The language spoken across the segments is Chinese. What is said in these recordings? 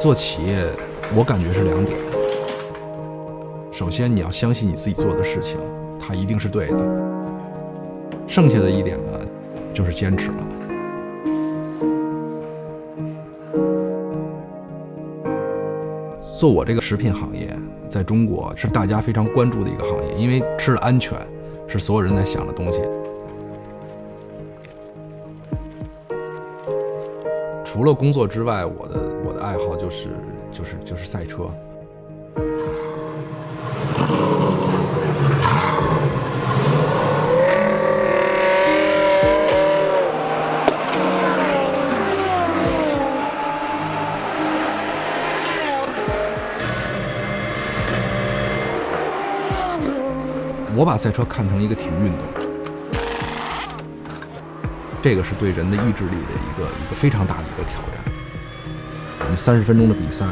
做企业，我感觉是两点。首先，你要相信你自己做的事情，它一定是对的。剩下的一点呢，就是坚持了。 做我这个食品行业，在中国是大家非常关注的一个行业，因为吃的安全是所有人在想的东西。除了工作之外，我的爱好就是赛车。我把赛车看成一个体育运动，这个是对人的意志力的一个非常大的一个挑战。我们30分钟的比赛，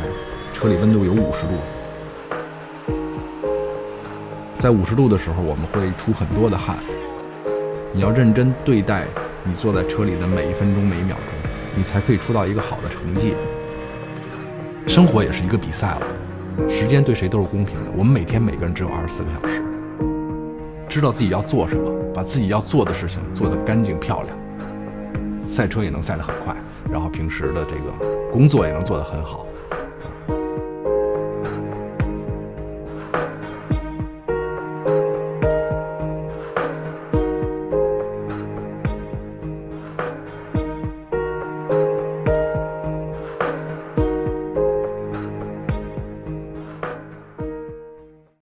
车里温度有50度，在50度的时候，我们会出很多的汗。你要认真对待你坐在车里的每一分钟、每一秒钟，你才可以出到一个好的成绩。生活也是一个比赛了，时间对谁都是公平的。我们每天每个人只有24个小时。 知道自己要做什么，把自己要做的事情做得干净漂亮，赛车也能赛得很快，然后平时的这个工作也能做得很好。